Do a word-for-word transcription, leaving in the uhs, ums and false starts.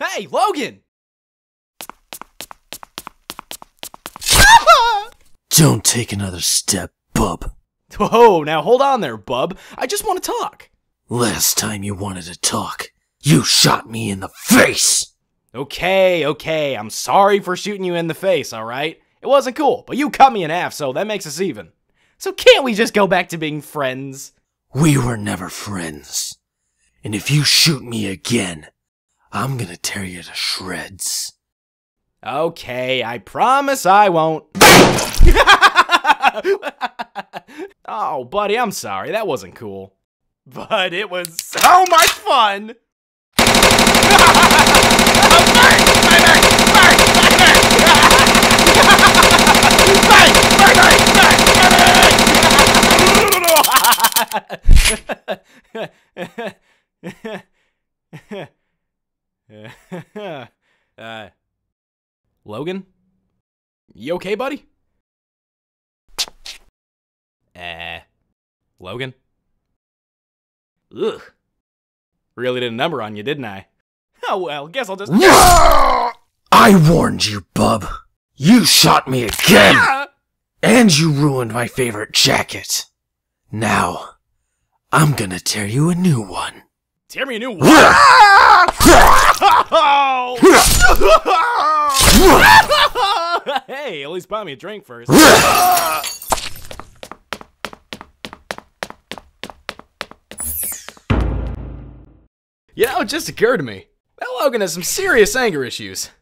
Hey, Logan! Don't take another step, bub. Whoa, now hold on there, bub. I just want to talk. Last time you wanted to talk, you shot me in the face! Okay, okay, I'm sorry for shooting you in the face, alright? It wasn't cool, but you cut me in half, so that makes us even. So can't we just go back to being friends? We were never friends. And if you shoot me again, I'm gonna tear you to shreds. Okay, I promise I won't. Oh, buddy, I'm sorry. That wasn't cool. But it was so much fun! uh, Logan? You okay, buddy? Eh, uh, Logan? Ugh. Really did a number on you, didn't I? Oh well, guess I'll just- No! I warned you, bub. You shot me again! Ah! And you ruined my favorite jacket. Now, I'm gonna tear you a new one. Tear me a new one? Hey, at least buy me a drink first. You know, it just occurred to me that Logan has some serious anger issues.